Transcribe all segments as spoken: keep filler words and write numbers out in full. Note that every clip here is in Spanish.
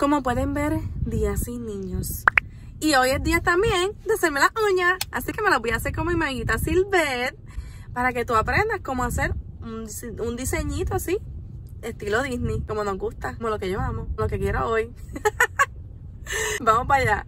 Como pueden ver, día sin niños. Y hoy es día también de hacerme las uñas. Así que me las voy a hacer con mi amiguita Sylvie's. Para que tú aprendas cómo hacer un, un diseñito así. Estilo Disney. Como nos gusta. Como lo que yo amo. Lo que quiero hoy. Vamos para allá.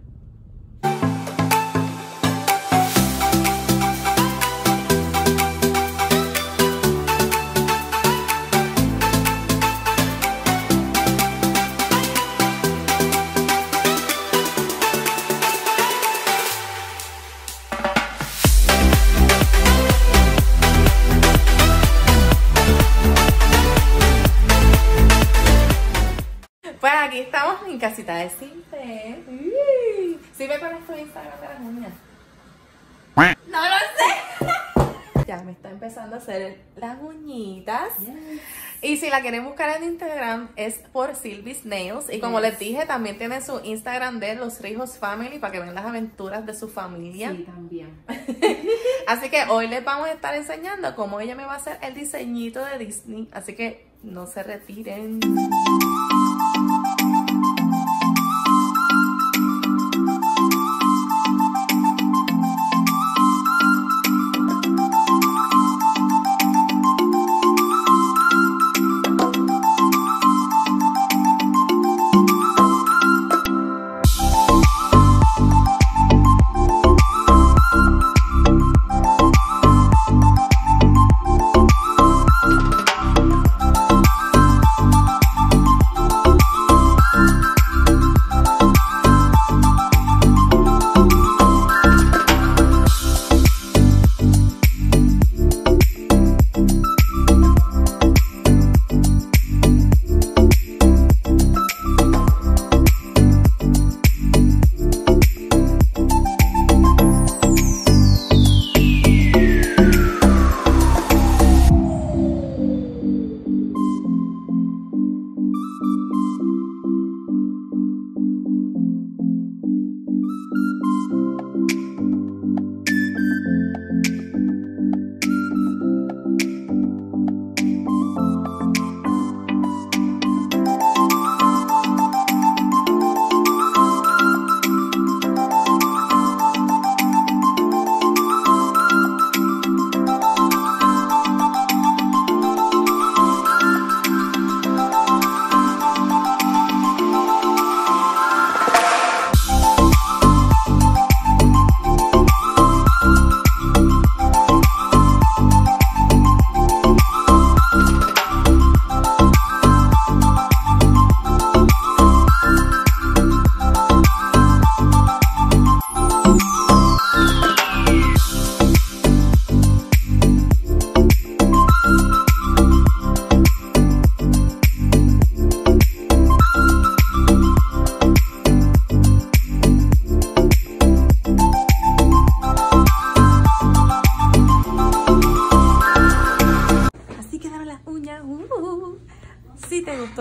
Aquí estamos en casita de Sylvie's. ¿Sirve para tu Instagram de las uñas? ¡No lo sé! Ya me está empezando a hacer las uñitas. Yes. Y si la quieren buscar en Instagram es por Sylvie's Nails. Y como yes. les dije, también tiene su Instagram de los Rijos Family para que vean las aventuras de su familia. Sí, también. Así que hoy les vamos a estar enseñando cómo ella me va a hacer el diseñito de Disney. Así que no se retiren.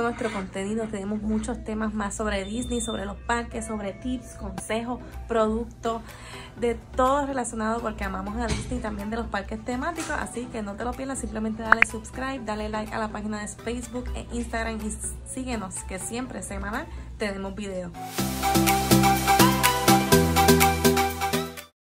Nuestro contenido, tenemos muchos temas más sobre Disney, sobre los parques, sobre tips, consejos, productos, de todo relacionado porque amamos a Disney, también de los parques temáticos, así que no te lo pierdas, simplemente dale subscribe, dale like a la página de Facebook e Instagram y síguenos que siempre semanal tenemos videos.